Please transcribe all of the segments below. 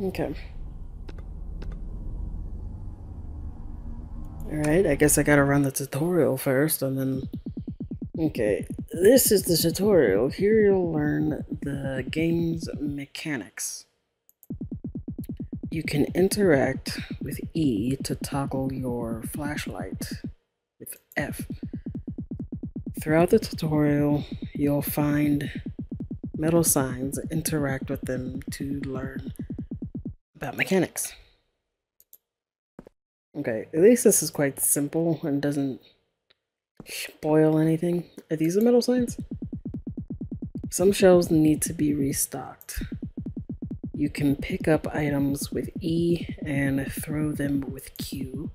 Okay. Alright, I guess I gotta run the tutorial first and then... Okay, this is the tutorial. Here you'll learn the game's mechanics. You can interact with E to toggle your flashlight with F. Throughout the tutorial, you'll find metal signs. Interact with them to learn about mechanics. Okay, at least this is quite simple and doesn't spoil anything. Are these the metal signs? Some shelves need to be restocked. You can pick up items with E and throw them with Q.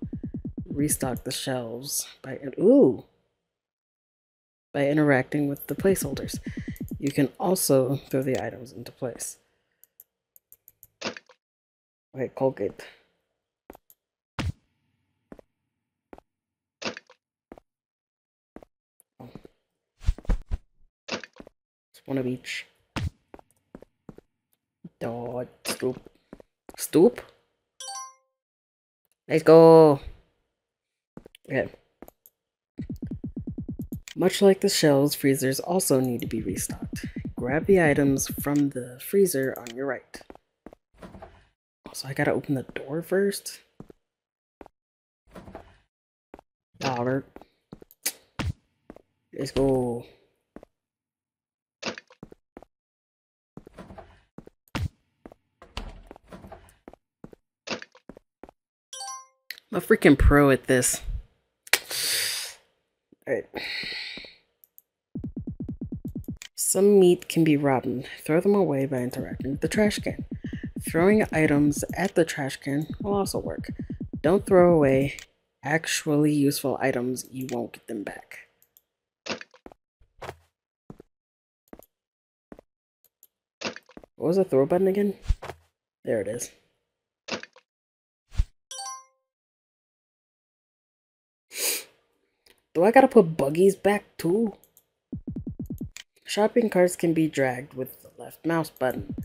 Restock the shelves by by interacting with the placeholders. You can also throw the items into place. Okay, Colgate. Just one of each. Dot, stoop. Stoop? Let's go! Okay. Much like the shelves, freezers also need to be restocked. Grab the items from the freezer on your right. So I gotta open the door first? Dollar. Let's go. I'm a freaking pro at this. Alright. Some meat can be rotten. Throw them away by interacting with the trash can. Throwing items at the trash can will also work. Don't throw away actually useful items, you won't get them back. What was the throw button again? There it is. Do I gotta put buggies back too? Shopping carts can be dragged with the left mouse button.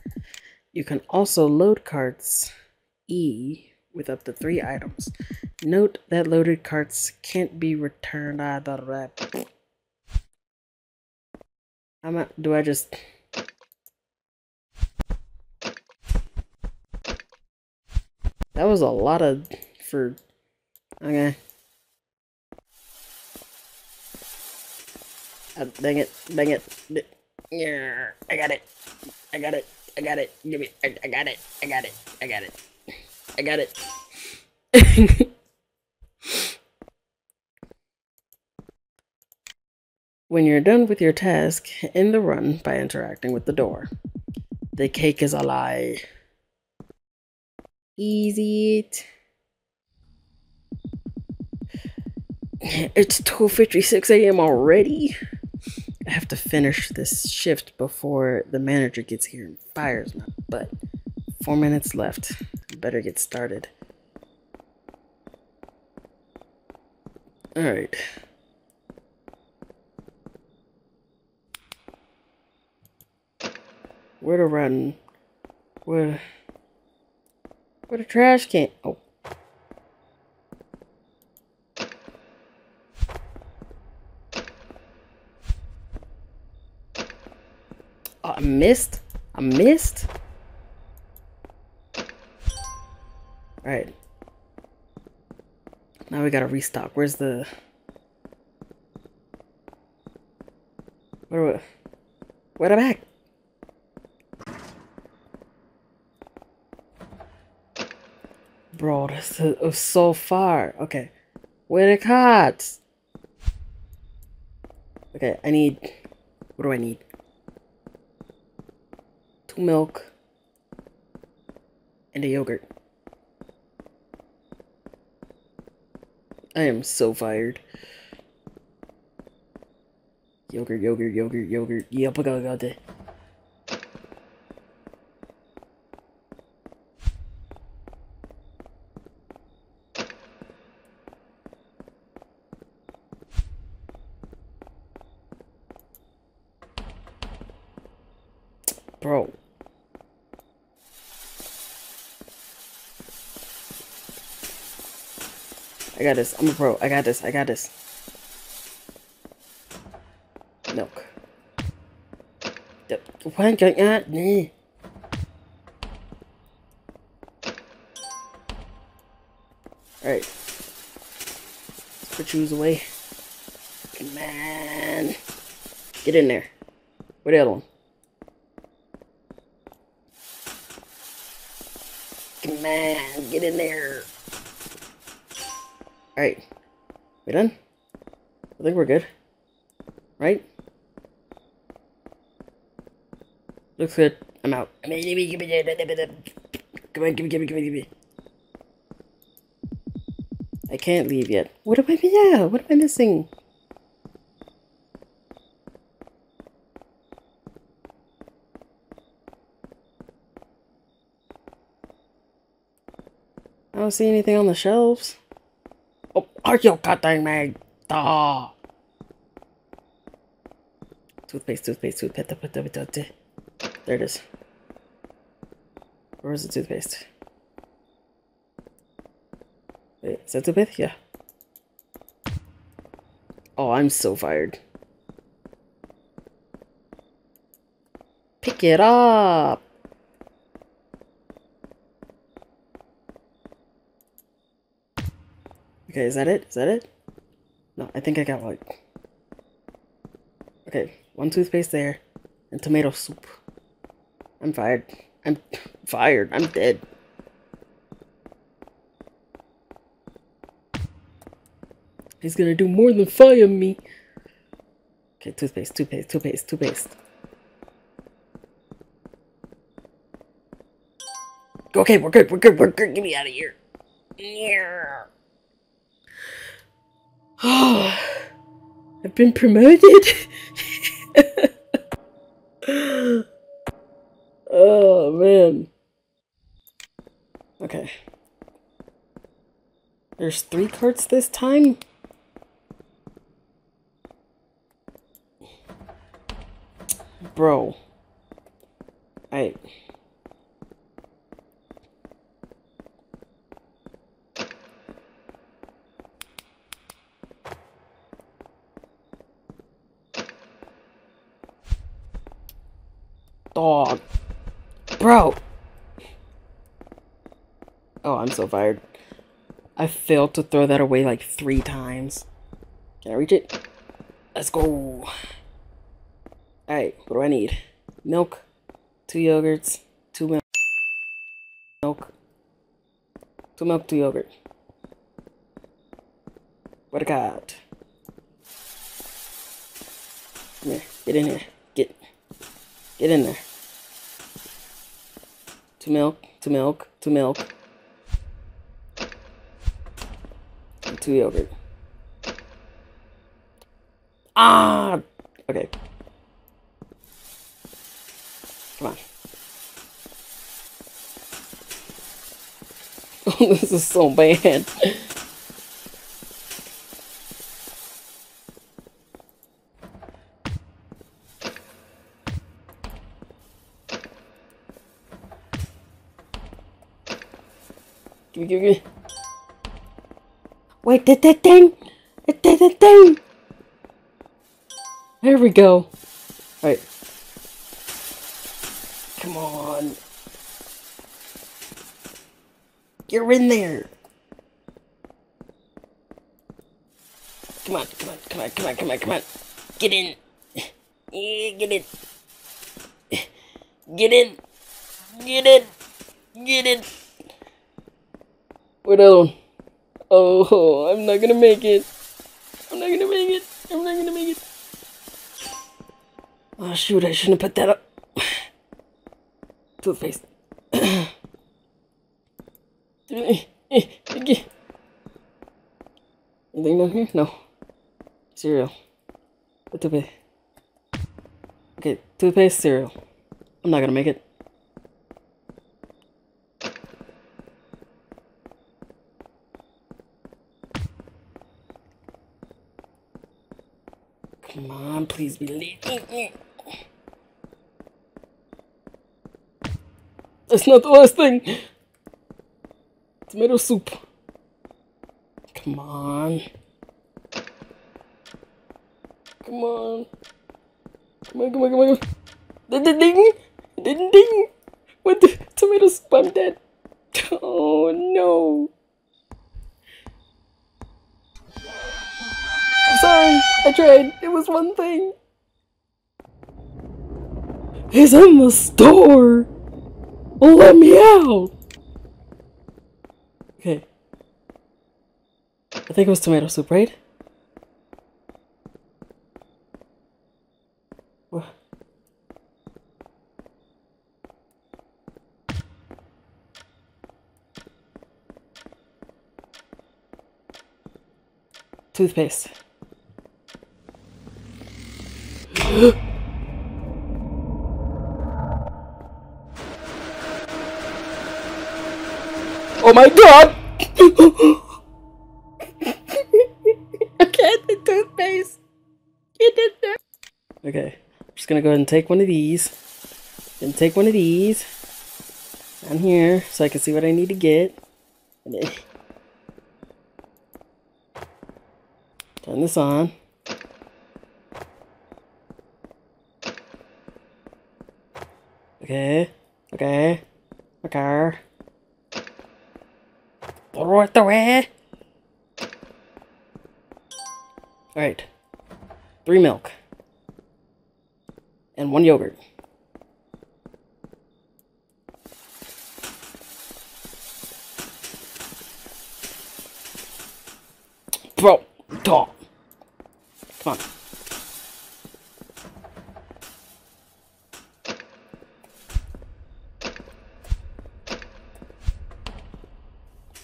You can also load carts E with up to 3 items. Note that loaded carts can't be returned. That was a lot of food. Okay. Dang it, dang it. Yeah, I got it. I got it. I got it. Give me. I got it. I got it. I got it. I got it. When you're done with your task, end the run by interacting with the door. The cake is a lie. Easy it. It's 2:56 a.m. already. I have to finish this shift before the manager gets here and fires me, but 4 minutes left. I better get started. Alright. Where to run? Where the trash can? Oh. Missed? I missed? Alright. Now we gotta restock. Where's the... Where am I? Bro, that's so far. Okay. Where the cards? Okay, I need... What do I need? Milk and a yogurt. I am so fired. Yogurt. Yep, I got it. Bro. I got this. I'm a pro. I got this. I got this. Milk. Why can't I? Me. Alright. Let's put you away. Come on. Get in there. Where the other one? Come on. Get in there. Alright. We done? I think we're good. Right? Looks good. I'm out. Come on, give me. I can't leave yet. What am I? Yeah, what am I missing? I don't see anything on the shelves. Oh, are you cutting me? Ah. Toothpaste. There it is. Where is the toothpaste? Wait, is that toothpaste? Yeah. Oh, I'm so fired. Pick it up! Okay, is that it? Is that it? No, I think I got one. Okay, one toothpaste there, and tomato soup. I'm fired. I'm fired. I'm dead. He's gonna do more than fire me. Okay, toothpaste. Okay, we're good. Get me out of here. Yeah. Oh, I've been promoted. Oh, man. Okay. There's 3 carts this time? Bro. Alright. Dog. Bro! Oh, I'm so fired. I failed to throw that away like 3 times. Can I reach it? Let's go! Alright, what do I need? Milk, 2 yogurts, 2 milk. 2 yogurt. What I got? Come here, get in here. Get in there. 2 milk, 2 yogurt. Ah! Okay. Come on. Oh, this is so bad. Wait, did that thing? It did that thing! There we go. Alright. Come on. You're in there. Come on. Get in. Get in. What else? Oh, I'm not gonna make it. Oh shoot, I shouldn't have put that up. Toothpaste. Anything down here? No. Cereal. The toothpaste. Okay, toothpaste, cereal. I'm not gonna make it. Come on, please be late. That's not the last thing. Tomato soup. Come on. Come on. Come on, come on, come on, come on. Ding, ding, ding, ding. What the? Tomato spam dead. Oh, no. I'm sorry. I tried. It was one thing. He's in the store. Let me out. Okay. I think it was tomato soup, right? What? Toothpaste. Oh my god! Okay, the toothpaste! You did that! Okay, I'm just gonna go ahead and take one of these. And take one of these. Down here, so I can see what I need to get. And then turn this on. Okay, okay, okay. Throw it away. Alright. 3 milk. And 1 yogurt. Bro. Dog. Come on.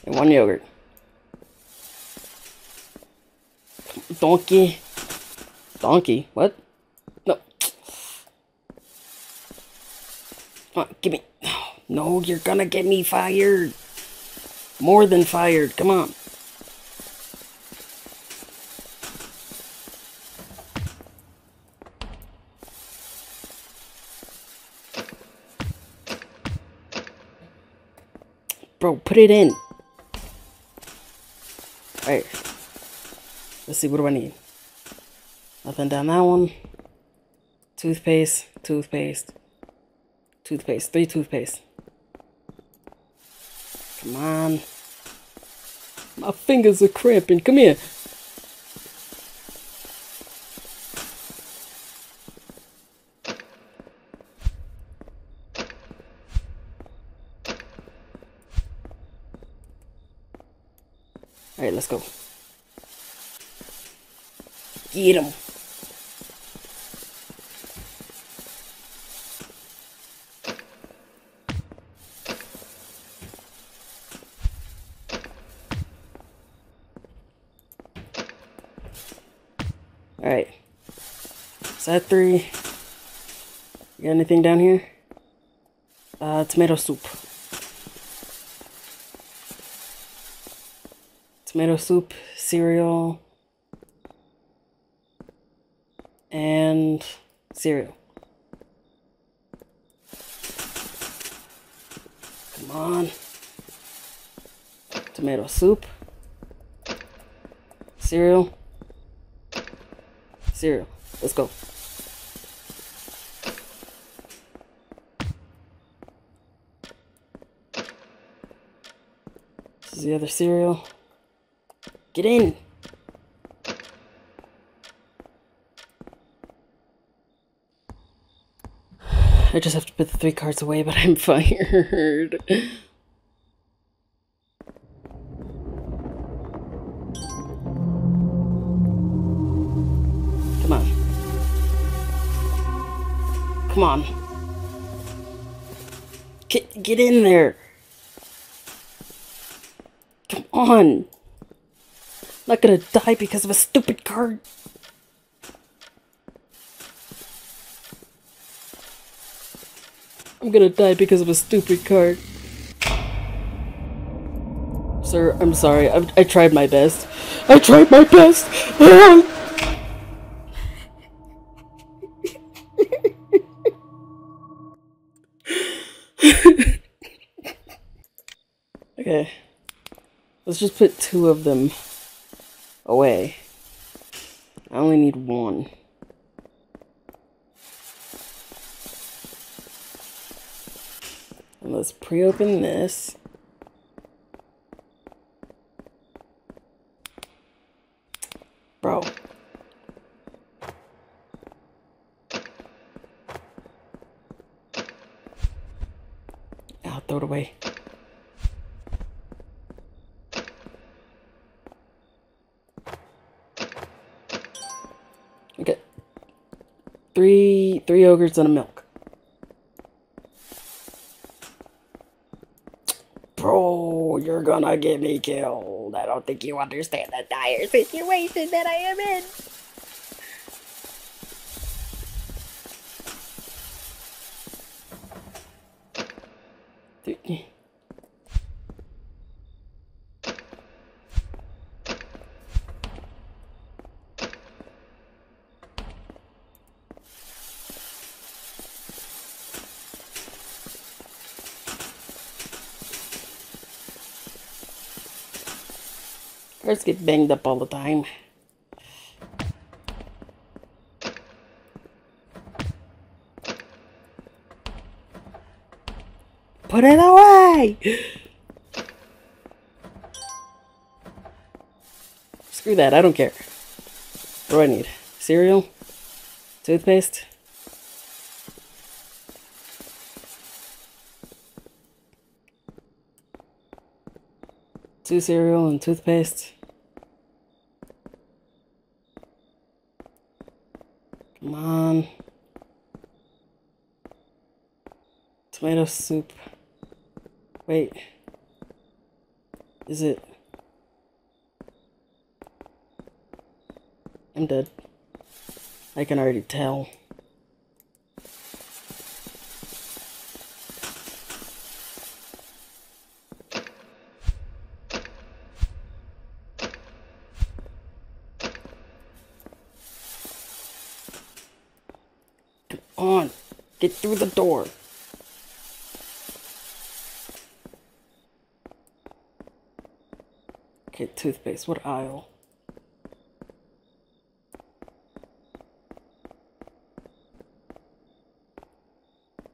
And 1 yogurt. Donkey. Donkey? What? No. Come on, give me. No, you're gonna get me fired. More than fired. Come on. Bro, put it in. Alright, let's see, what do I need? Nothing down that one. Toothpaste, toothpaste, toothpaste, 3 toothpaste. Come on. My fingers are cramping, come here. Alright, let's go. Get him. Alright. Side 3. You got anything down here? Tomato soup. Tomato soup, cereal, and cereal. Come on. Tomato soup, cereal, cereal. Let's go. This is the other cereal. Get in. I just have to put the 3 cards away, but I'm fired. Come on. Come on. Get in there. Come on. I'm not gonna die because of a stupid card. I'm gonna die because of a stupid card. Sir, I'm sorry. I tried my best. I tried my best! Okay. Let's just put 2 of them away. I only need one. And let's pre-open this. Bro. I'll throw it away. Okay. Three yogurts and a milk. Bro, you're gonna get me killed. I don't think you understand the dire situation that I am in. Let's get banged up all the time. Put it away! Screw that, I don't care. What do I need? Cereal? Toothpaste? Two cereal and toothpaste. Come on. Tomato soup. Wait. Is it? I'm dead. I can already tell. On, get through the door. Okay, toothpaste, what aisle?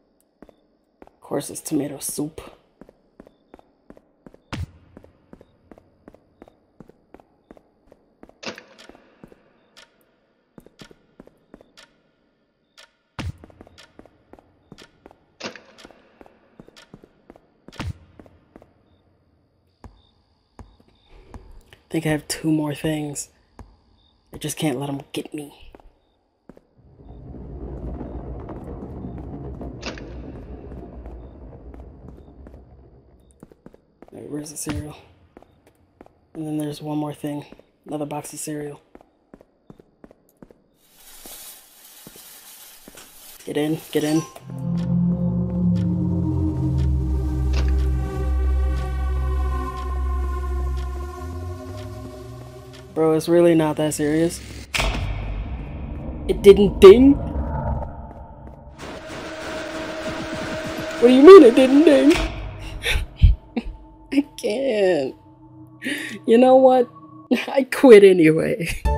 Of course it's tomato soup. I think I have two more things. I just can't let them get me. Alright, where's the cereal? And then there's one more thing. Another box of cereal. Get in, get in. Bro, it's really not that serious. It didn't ding? What do you mean it didn't ding? I can't. You know what? I quit anyway.